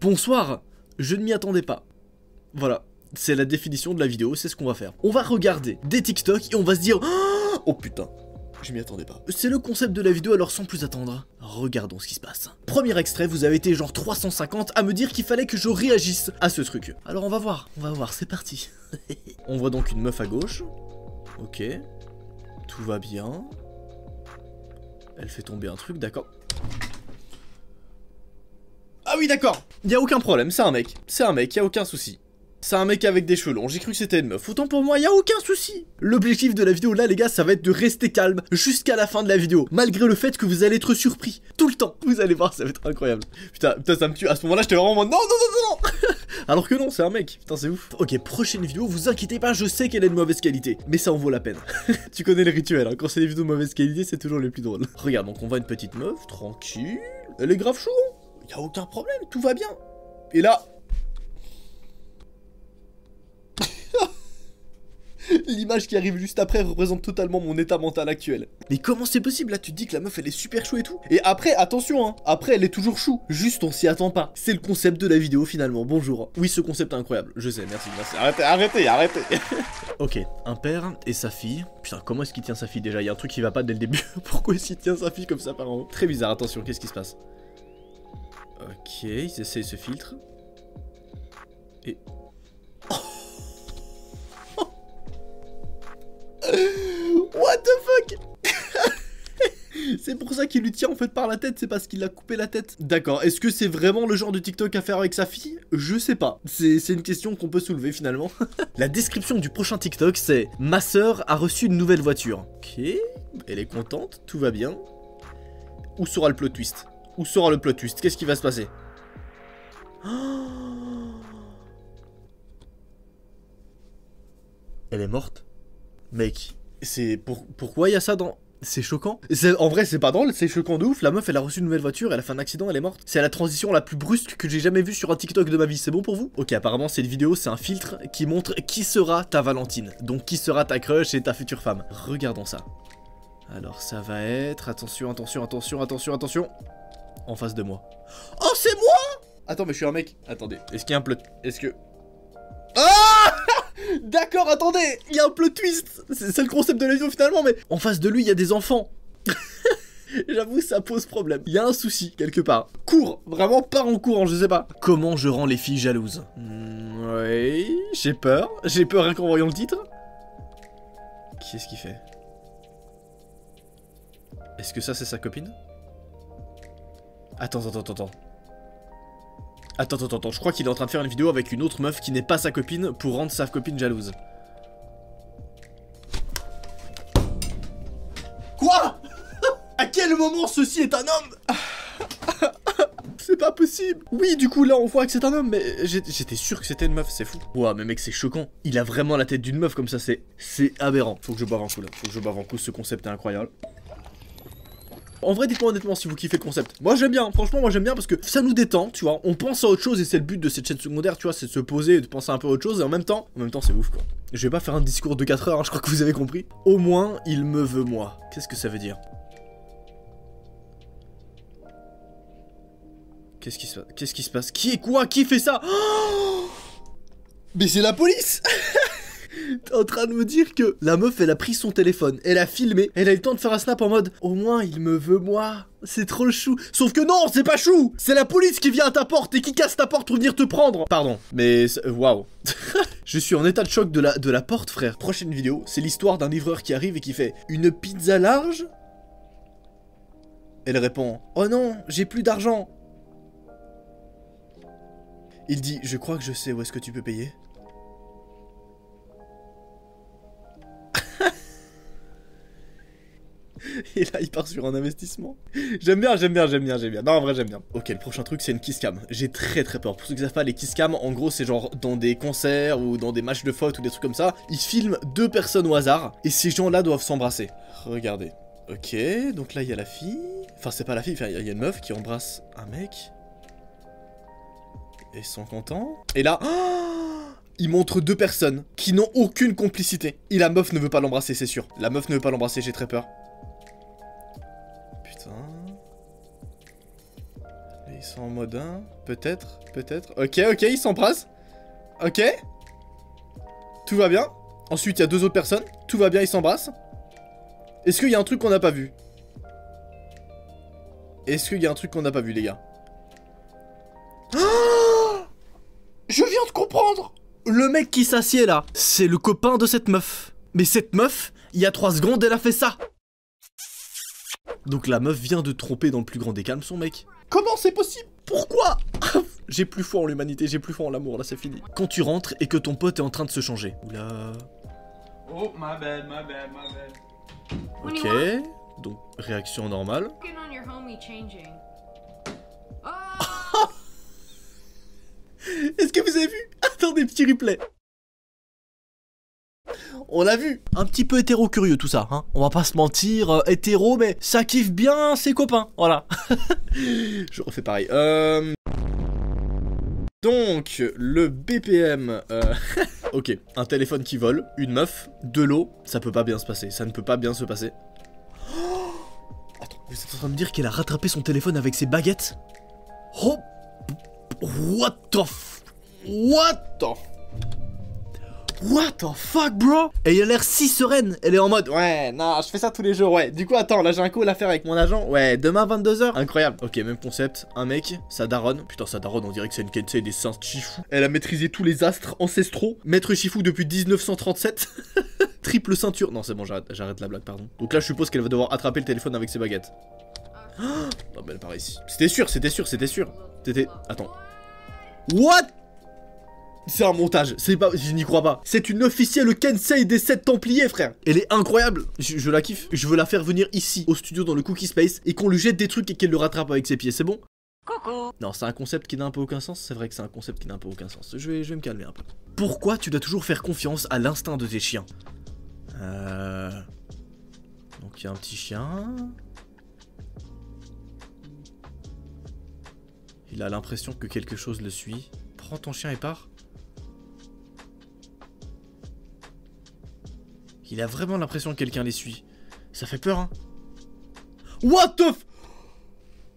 Bonsoir, je ne m'y attendais pas. Voilà, c'est la définition de la vidéo, c'est ce qu'on va faire. On va regarder des TikTok et on va se dire oh putain, je m'y attendais pas. C'est le concept de la vidéo, alors sans plus attendre, regardons ce qui se passe. Premier extrait, vous avez été genre 350 à me dire qu'il fallait que je réagisse à ce truc. Alors on va voir, c'est parti. On voit donc une meuf à gauche. Ok, tout va bien. Elle fait tomber un truc, d'accord. Ah oui, d'accord. Y'a aucun problème, c'est un mec, y'a aucun souci. C'est un mec avec des cheveux longs, j'ai cru que c'était une meuf. Autant pour moi, y a aucun souci. L'objectif de la vidéo là les gars, ça va être de rester calme jusqu'à la fin de la vidéo, malgré le fait que vous allez être surpris tout le temps. Vous allez voir, ça va être incroyable. Putain, putain, ça me tue. À ce moment-là, j'étais vraiment en mode non, non, non, non, non. Alors que non, c'est un mec. Putain, c'est ouf. Ok, prochaine vidéo, vous inquiétez pas, je sais qu'elle est de mauvaise qualité, mais ça en vaut la peine. Tu connais le rituel, hein, quand c'est des vidéos de mauvaise qualité, c'est toujours les plus drôles. Regarde, donc on voit une petite meuf, tranquille. Elle est grave chou, y a aucun problème, tout va bien. Et là... l'image qui arrive juste après représente totalement mon état mental actuel. Mais comment c'est possible? Là tu te dis que la meuf elle est super chou et tout. Et après, attention hein, après elle est toujours chou. Juste on s'y attend pas. C'est le concept de la vidéo finalement, bonjour. Oui, ce concept est incroyable, je sais, merci, merci. Arrêtez, arrêtez, arrêtez. Ok, un père et sa fille. Putain, comment est-ce qu'il tient sa fille déjà? Il y a un truc qui va pas dès le début. Pourquoi est-ce qu'il tient sa fille comme ça par en haut? Très bizarre, attention, qu'est-ce qui se passe? Ok, ils essayent ce filtre. Et... what the fuck? C'est pour ça qu'il lui tient en fait par la tête, c'est parce qu'il a coupé la tête. D'accord, est-ce que c'est vraiment le genre de TikTok à faire avec sa fille? Je sais pas, c'est une question qu'on peut soulever finalement. La description du prochain TikTok c'est « Ma sœur a reçu une nouvelle voiture ». Ok, elle est contente, tout va bien. Où sera le plot twist? Où sera le plot twist? Qu'est-ce qui va se passer? Elle est morte? Mec, c'est pourquoi il y a ça dans... C'est choquant. En vrai, c'est pas drôle, c'est choquant de ouf. La meuf, elle a reçu une nouvelle voiture, elle a fait un accident, elle est morte. C'est la transition la plus brusque que j'ai jamais vue sur un TikTok de ma vie. C'est bon pour vous? Ok, apparemment, cette vidéo, c'est un filtre qui montre qui sera ta Valentine. Donc, qui sera ta crush et ta future femme. Regardons ça. Alors, ça va être... Attention, attention, attention, attention, attention. En face de moi. Oh, c'est moi? Attends, mais je suis un mec. Attendez, est-ce qu'il y a un plot? Est-ce que... Ah! D'accord, attendez, il y a un plot twist. C'est le concept de la vidéo finalement, mais en face de lui, il y a des enfants. J'avoue, ça pose problème. Il y a un souci quelque part. Cours, vraiment pars en courant, je sais pas. Comment je rends les filles jalouses? Oui, j'ai peur rien qu'en voyant le titre. Qu'est-ce qu'il fait? Est-ce que ça c'est sa copine? Attends, attends, attends, attends. Attends, attends, attends, je crois qu'il est en train de faire une vidéo avec une autre meuf qui n'est pas sa copine pour rendre sa copine jalouse. Quoi? À quel moment ceci est un homme? C'est pas possible. Oui, du coup, là, on voit que c'est un homme, mais j'étais sûr que c'était une meuf, c'est fou. Ouah, mais mec, c'est choquant. Il a vraiment la tête d'une meuf comme ça, c'est aberrant. Faut que je boive un coup, là. Faut que je boive un coup, ce concept est incroyable. En vrai, dites-moi honnêtement si vous kiffez le concept. Moi j'aime bien, franchement moi j'aime bien parce que ça nous détend, tu vois. On pense à autre chose et c'est le but de cette chaîne secondaire, tu vois, c'est de se poser et de penser un peu à autre chose. Et en même temps c'est ouf quoi. Je vais pas faire un discours de 4 heures, hein, je crois que vous avez compris. Au moins, il me veut moi. Qu'est-ce que ça veut dire? Qu'est-ce qui se passe? Qu'est-ce qui se passe? Qui est quoi? Qui fait ça? Oh, mais c'est la police. T'es en train de me dire que la meuf elle a pris son téléphone, elle a filmé, elle a eu le temps de faire un snap en mode au moins il me veut moi, c'est trop chou. Sauf que non, c'est pas chou, c'est la police qui vient à ta porte et qui casse ta porte pour venir te prendre. Pardon, mais waouh. Je suis en état de choc de la porte, frère. Prochaine vidéo, c'est l'histoire d'un livreur qui arrive et qui fait une pizza large. Elle répond oh non, j'ai plus d'argent. Il dit je crois que je sais où est-ce que tu peux payer. Et là il part sur un investissement. J'aime bien, j'aime bien, j'aime bien, j'aime bien. Non en vrai j'aime bien. Ok, le prochain truc c'est une kiss cam. J'ai très peur. Pour ceux qui savent pas, les kiss cam en gros c'est genre dans des concerts ou dans des matchs de foot ou des trucs comme ça. Ils filment deux personnes au hasard et ces gens là doivent s'embrasser. Regardez. Ok, donc là il y a la fille. Enfin c'est pas la fille, il y a une meuf qui embrasse un mec. Et ils sont contents. Et là... Oh, il montre deux personnes qui n'ont aucune complicité. Et la meuf ne veut pas l'embrasser, c'est sûr. La meuf ne veut pas l'embrasser, j'ai très peur. Putain. Et ils sont c'est en mode 1. Peut-être, peut-être. Ok, ok, ils s'embrassent. Ok. Tout va bien. Ensuite, il y a deux autres personnes. Tout va bien, ils s'embrassent. Est-ce qu'il y a un truc qu'on n'a pas vu? Est-ce qu'il y a un truc qu'on n'a pas vu, les gars? Oh, je viens de comprendre. Le mec qui s'assied là, c'est le copain de cette meuf. Mais cette meuf, il y a 3 secondes, elle a fait ça. Donc la meuf vient de tromper dans le plus grand des calmes son mec. Comment c'est possible? Pourquoi? J'ai plus foi en l'humanité, j'ai plus foi en l'amour, là c'est fini. Quand tu rentres et que ton pote est en train de se changer. Oula. Oh, ma belle, ma belle, ma belle. Ok, donc réaction normale. Est-ce que vous avez vu? Attendez, petit replay. On l'a vu. Un petit peu hétéro curieux tout ça, hein. On va pas se mentir, hétéro, mais ça kiffe bien ses copains, voilà. Je refais pareil. Donc, le BPM... Ok, un téléphone qui vole, une meuf, de l'eau, ça peut pas bien se passer, ça ne peut pas bien se passer. Oh, attends, vous êtes en train de me dire qu'elle a rattrapé son téléphone avec ses baguettes? Oh, what the fuck bro. Et elle a l'air si sereine, elle est en mode ouais non je fais ça tous les jours ouais. Du coup attends là j'ai un call à faire avec mon agent. Ouais demain 22h. Incroyable. Ok même concept. Un mec, sa daronne. Putain sa daronne on dirait que c'est une Kensei des saints Shifu. Elle a maîtrisé tous les astres ancestraux. Maître Shifu depuis 1937. Triple ceinture. Non c'est bon j'arrête la blague pardon. Donc là je suppose qu'elle va devoir attraper le téléphone avec ses baguettes. Non mais elle part ici. C'était sûr c'était sûr c'était sûr. C'était... Attends. What? C'est un montage, c'est pas, je n'y crois pas. C'est une officielle Kensei des 7 Templiers, frère. Elle est incroyable, je la kiffe. Je veux la faire venir ici, au studio, dans le Cookie Space, et qu'on lui jette des trucs et qu'elle le rattrape avec ses pieds, c'est bon? Coucou. Non, c'est un concept qui n'a un peu aucun sens, c'est vrai que c'est un concept qui n'a un peu aucun sens. Je vais me calmer un peu. Pourquoi tu dois toujours faire confiance à l'instinct de tes chiens? Donc il y a un petit chien... Il a l'impression que quelque chose le suit. Prends ton chien et pars. Il a vraiment l'impression que quelqu'un les suit. Ça fait peur, hein. What the f...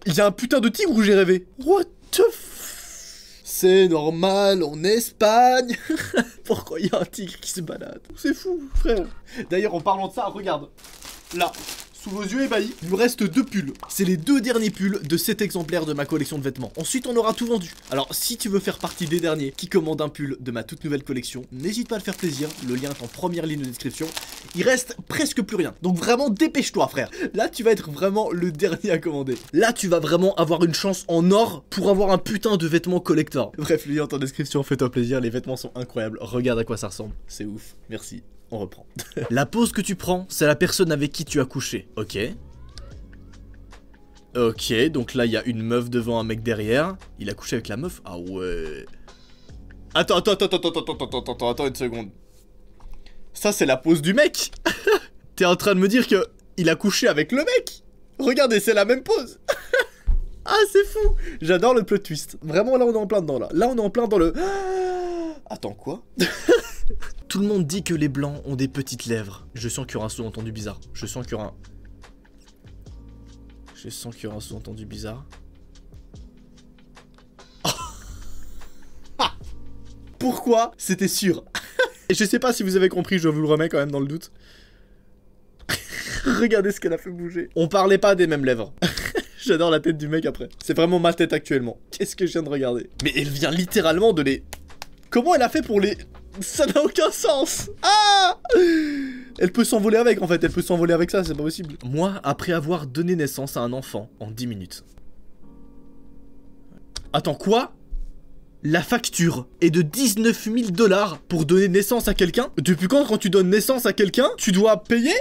Il y a un putain de tigre où j'ai rêvé. What the f... C'est normal, en Espagne. Pourquoi il y a un tigre qui se balade? C'est fou, frère. D'ailleurs, en parlant de ça, regarde. Là, sous vos yeux ébahis, il me reste 2 pulls. C'est les 2 derniers pulls de cet exemplaire de ma collection de vêtements. Ensuite, on aura tout vendu. Alors, si tu veux faire partie des derniers qui commandent un pull de ma toute nouvelle collection, n'hésite pas à le faire plaisir. Le lien est en première ligne de description. Il reste presque plus rien. Donc vraiment, dépêche-toi, frère. Là, tu vas être vraiment le dernier à commander. Là, tu vas vraiment avoir une chance en or pour avoir un putain de vêtement collector. Bref, le lien est en description. Fais-toi plaisir. Les vêtements sont incroyables. Regarde à quoi ça ressemble. C'est ouf. Merci. On reprend. La pause que tu prends, c'est la personne avec qui tu as couché. Ok. Ok, donc là, il y a une meuf devant, un mec derrière. Il a couché avec la meuf. Ah ouais. Attends, attends, attends, attends, attends, attends, attends, attends, attends une seconde. Ça, c'est la pause du mec. T'es en train de me dire que il a couché avec le mec. Regardez, c'est la même pause. Ah, c'est fou. J'adore le plot twist. Vraiment, là, on est en plein dedans, là. Là, on est en plein dans le... Attends, quoi? Tout le monde dit que les blancs ont des petites lèvres. Je sens qu'il y aura un sous-entendu bizarre. Je sens qu'il y aura un... Je sens qu'il y aura un sous-entendu bizarre. Oh. Ah. Pourquoi? C'était sûr. Et je sais pas si vous avez compris, je vous le remets quand même dans le doute. Regardez ce qu'elle a fait bouger. On parlait pas des mêmes lèvres. J'adore la tête du mec après. C'est vraiment ma tête actuellement. Qu'est-ce que je viens de regarder? Mais elle vient littéralement de les... Comment elle a fait pour les... Ça n'a aucun sens. Ah! Elle peut s'envoler avec en fait, elle peut s'envoler avec ça, c'est pas possible. Moi, après avoir donné naissance à un enfant en 10 minutes. Attends, quoi? La facture est de 19 000 $ pour donner naissance à quelqu'un? Depuis quand tu donnes naissance à quelqu'un, tu dois payer?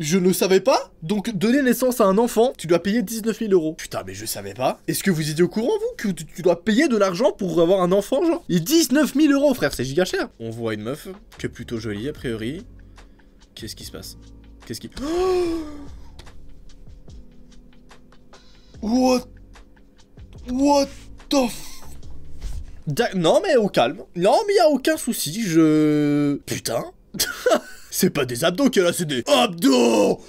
Je ne savais pas. Donc, donner naissance à un enfant, tu dois payer 19 000 €. Putain, mais je savais pas. Est-ce que vous étiez au courant, vous, que tu dois payer de l'argent pour avoir un enfant, genre? Et 19 000 €, frère, c'est giga cher. On voit une meuf, qui est plutôt jolie, a priori. Qu'est-ce qui se passe? Qu'est-ce qui... Oh, what? What the f... Non, mais au calme. Non, mais y a aucun souci, je... Putain. C'est pas des abdos qu'elle a, c'est des abdos.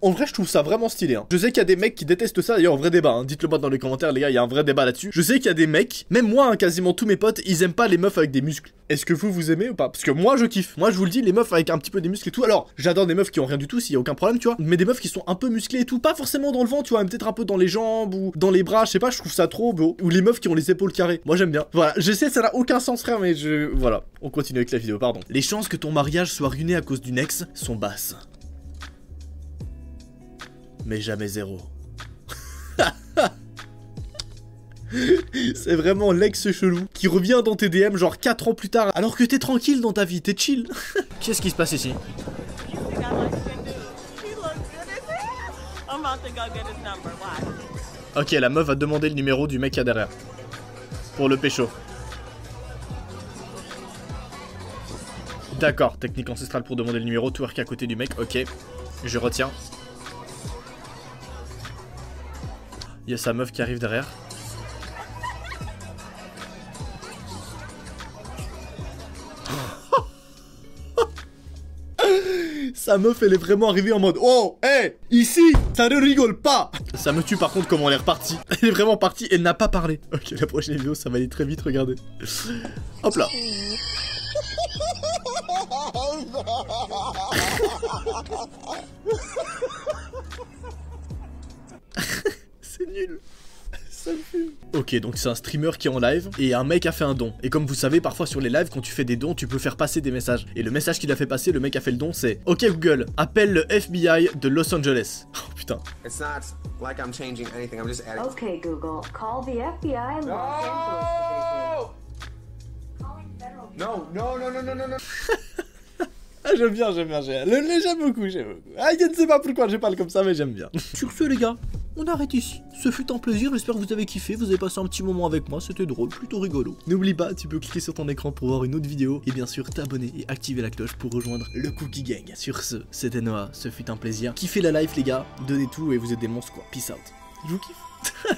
On en vrai je trouve ça vraiment stylé hein. Je sais qu'il y a des mecs qui détestent ça, d'ailleurs, vrai débat hein. Dites-le moi dans les commentaires les gars, il y a un vrai débat là-dessus. Je sais qu'il y a des mecs, même moi hein, quasiment tous mes potes, ils aiment pas les meufs avec des muscles. Est-ce que vous, vous aimez ou pas? Parce que moi je kiffe. Moi je vous le dis, les meufs avec un petit peu des muscles et tout. Alors j'adore des meufs qui ont rien du tout, s'il y a aucun problème tu vois, mais des meufs qui sont un peu musclées et tout, pas forcément dans le ventre tu vois, mais peut-être un peu dans les jambes ou dans les bras, je sais pas, je trouve ça trop beau. Ou les meufs qui ont les épaules carrées, moi j'aime bien. Voilà, j'essaie, ça n'a aucun sens frère, mais je... Voilà, on continue avec la vidéo, pardon. Les chances que ton mariage soit ruiné à cause d'une ex sont basses. Mais jamais zéro. C'est vraiment l'ex chelou qui revient dans tes DM genre 4 ans plus tard alors que t'es tranquille dans ta vie, t'es chill. Qu'est-ce qui se passe ici? Ok, la meuf va demander le numéro du mec qui a derrière pour le pécho. D'accord, technique ancestrale pour demander le numéro, twerk à côté du mec, ok, je retiens. Il y a sa meuf qui arrive derrière. Sa meuf elle est vraiment arrivée en mode oh, hey, ici, ça ne rigole pas. Ça me tue par contre comment elle est repartie. Elle est vraiment partie, elle n'a pas parlé. Ok, la prochaine vidéo ça va aller très vite, regardez. Hop là. C'est nul. Ça me fume. Ok, donc c'est un streamer qui est en live et un mec a fait un don. Et comme vous savez, parfois sur les lives, quand tu fais des dons, tu peux faire passer des messages. Et le message qu'il a fait passer, le mec a fait le don, c'est ok Google, appelle le FBI de Los Angeles. Oh putain. It's not like I'm changing anything, I'm just adding... Ok Google, call the FBI Los Angeles division. No, no, no, no, no, no, no. Ah, j'aime bien, j'aime bien, j'aime beaucoup, j'aime beaucoup. Ah, je ne sais pas pourquoi je parle comme ça, mais j'aime bien. Sur ce, les gars, on arrête ici. Ce fut un plaisir, j'espère que vous avez kiffé, vous avez passé un petit moment avec moi, c'était drôle, plutôt rigolo. N'oublie pas, tu peux cliquer sur ton écran pour voir une autre vidéo, et bien sûr t'abonner et activer la cloche pour rejoindre le Cookie Gang. Sur ce, c'était Noah, ce fut un plaisir. Kiffez la life, les gars, donnez tout et vous êtes des monstres, quoi. Peace out. Je vous kiffe.